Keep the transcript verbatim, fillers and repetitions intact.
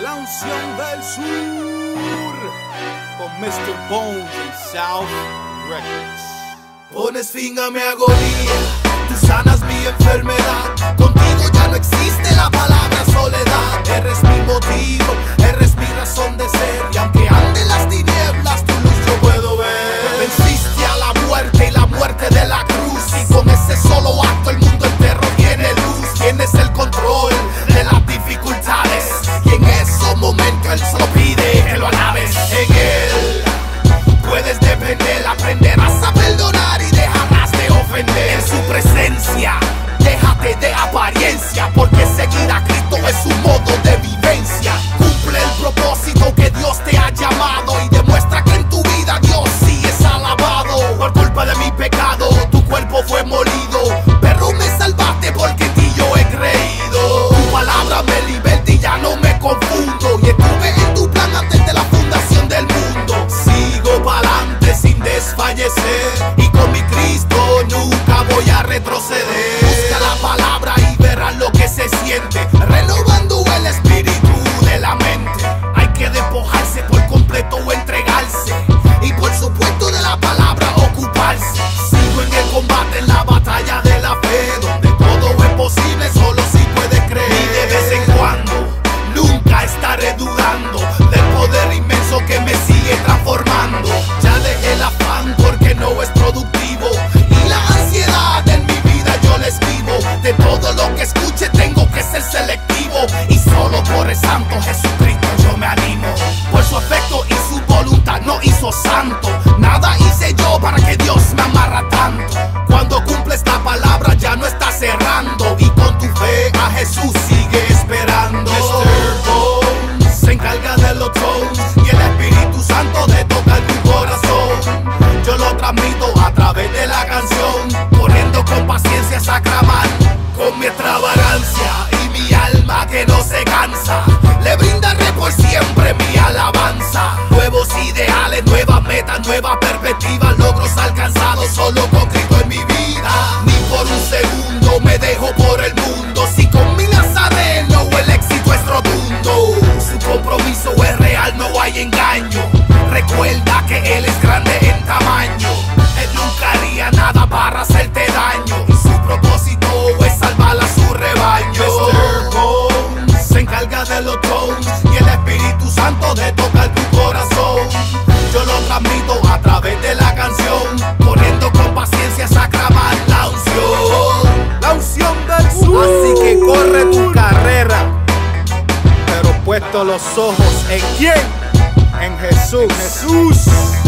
La unción del sur con mister Bone en South Records. Pones fin a mi agonía, te sanas mi enfermedad. Contigo ya no existe la palabra soledad. Eres mi motivo, eres mi razón de ser. Y aunque ande las tinieblas, tu luz yo puedo ver. Venciste a la muerte y la muerte de la cruz. Y con ese solo acto el mundo entero tiene luz. Tienes el control de las dificultades. Y en esos momentos él solo pide que lo alabes. En él puedes depender, aprenderás a perdonar y dejarás de ofender. En su presencia, déjate de apariencia, porque seguir a Cristo es un modo de vivencia. Cumple el propósito que Dios te ha llamado y demuestra que en tu vida Dios sí es alabado. Por culpa de mi pecado, tu cuerpo fue molido, pero me salvaste porque en ti yo he creído. Tu palabra me liberta y ya no me confundo, y estuve en tu plan antes de la fundación del mundo. Sigo pa'lante sin desfallecer, y con mi Cristo nunca voy a retroceder. Busca la palabra y verás lo que se siente, renovando el espíritu de la mente. Hay que despojarse por completo o entregarse, y por supuesto de la palabra ocuparse. Sigo en el combate, en la batalla de la fe, donde todo es posible solo si puedes creer. Y de vez en cuando, nunca estaré dudando del poder inmenso que me sigue transformando. Ya dejé el afán porque no es productivo, y la ansiedad en mi vida yo la esquivo. De todo lo que escuche tengo que ser selectivo, y solo por el santo Jesucristo yo me animo. Por su afecto y su voluntad no hizo santo, nada hice yo para que Dios me amarra tanto. Cuando cumples la palabra ya no estás errando, y con tu fe a Jesús sigue esperando. mister Bone se encarga de los tones, y el Espíritu Santo de tocar tu corazón. Yo lo transmito a través de la canción, corriendo con paciencia sacramal, con mi extravagancia y mi alma que no se cansa. Le brindaré por siempre mi alabanza. Nuevos ideales, nuevas metas, nuevas perspectivas, logros alcanzados solo con Cristo en mi vida. Ni por un segundo me dejo por el mundo, si con mi Nazareno el éxito es rotundo. Su compromiso es real, no hay engaño. Recuerda que Él es grande en tamaño. Él nunca haría nada para hacerte daño, y su propósito es salvar a su rebaño. mister Bone se encarga de los tones, y el Espíritu Santo de tocar tu corazón. Yo lo transmito a través de la canción, corriendo con paciencia sacramal la unción. La unción del sur. Así que corre tu carrera, pero puesto los ojos en ¿quién? En Jesús. En Jesús.